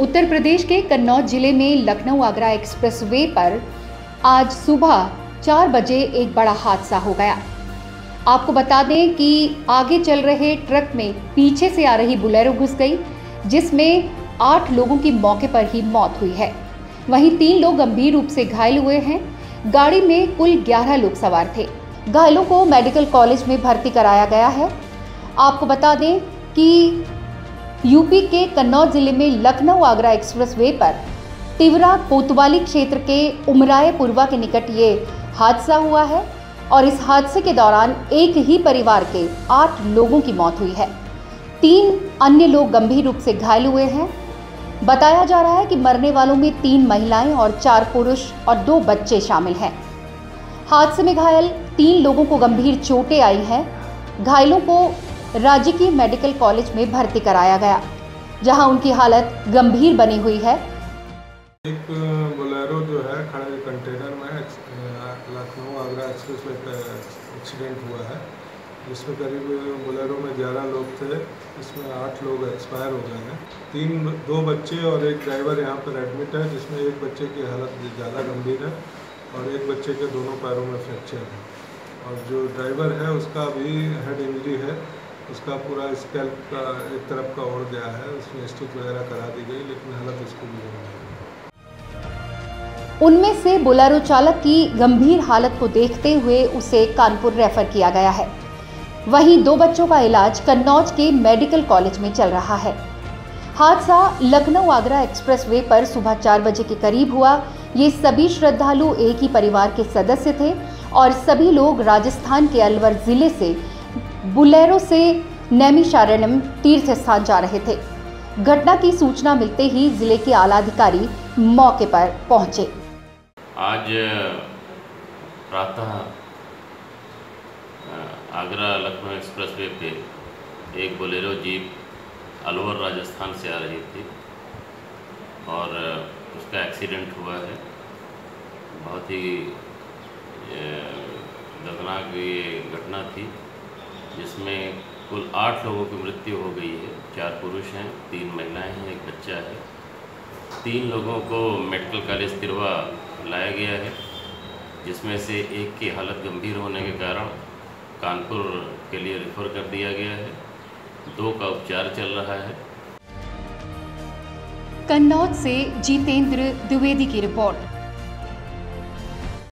उत्तर प्रदेश के कन्नौज जिले में लखनऊ आगरा एक्सप्रेसवे पर आज सुबह 4 बजे एक बड़ा हादसा हो गया। आपको बता दें कि आगे चल रहे ट्रक में पीछे से आ रही बुलेरो घुस गई, जिसमें 8 लोगों की मौके पर ही मौत हुई है। वहीं 3 लोग गंभीर रूप से घायल हुए हैं। गाड़ी में कुल 11 लोग सवार थे। घायलों को मेडिकल कॉलेज में भर्ती कराया गया है। आपको बता दें कि यूपी के कन्नौज ज़िले में लखनऊ आगरा एक्सप्रेसवे पर तिवरा कोतवाली क्षेत्र के उमरायपुरवा के निकट ये हादसा हुआ है और इस हादसे के दौरान एक ही परिवार के 8 लोगों की मौत हुई है। 3 अन्य लोग गंभीर रूप से घायल हुए हैं। बताया जा रहा है कि मरने वालों में 3 महिलाएं और 4 पुरुष और 2 बच्चे शामिल हैं। हादसे में घायल 3 लोगों को गंभीर चोटें आई हैं। घायलों को राजकीय मेडिकल कॉलेज में भर्ती कराया गया, जहां उनकी हालत गंभीर बनी हुई है। एक बोलेरो जो है खड़े कंटेनर में लखनऊ आगरा एक्सप्रेसवे पे एक्सीडेंट हुआ है, जिसमें करीब बोलेरो में 11 लोग थे। इसमें 8 लोग एक्सपायर हो गए हैं। 2 बच्चे और एक ड्राइवर यहाँ पर एडमिट है, जिसमें एक बच्चे की हालत ज़्यादा गंभीर है और एक बच्चे के दोनों पैरों में फ्रैक्चर है। और जो ड्राइवर है उसका भी हेड इंजरी है, उसका पूरा स्कैल्प का एक तरफ का ओर गया है, उसमें स्टिच वगैरह करा दी गई, लेकिन हालत उसको भी गंभीर। उनमें से बोलेरो चालक की गंभीर हालत को देखते हुए उसे कानपुर रेफर किया गया है। वहीं 2 बच्चों का इलाज कन्नौज के मेडिकल कॉलेज में चल रहा है। हादसा लखनऊ आगरा एक्सप्रेसवे पर सुबह 4 बजे के करीब हुआ। ये सभी श्रद्धालु एक ही परिवार के सदस्य थे और सभी लोग राजस्थान के अलवर जिले से बुलेरो से नैमी शारणम तीर्थ स्थान जा रहे थे। घटना की सूचना मिलते ही जिले के आला अधिकारी मौके पर पहुंचे। आज प्रातः आगरा लखनऊ एक्सप्रेसवे पे एक बोलेरो जीप अलवर राजस्थान से आ रही थी और उसका एक्सीडेंट हुआ है। बहुत ही दर्दनाक ये घटना थी, जिसमें कुल 8 लोगों की मृत्यु हो गई है। 4 पुरुष हैं, 3 महिलाएं हैं, एक बच्चा है। 3 लोगों को मेडिकल कॉलेज तिरवा लाया गया है, जिसमें से एक की हालत गंभीर होने के कारण कानपुर के लिए रेफर कर दिया गया है। 2 का उपचार चल रहा है। कन्नौज से जितेंद्र द्विवेदी की रिपोर्ट।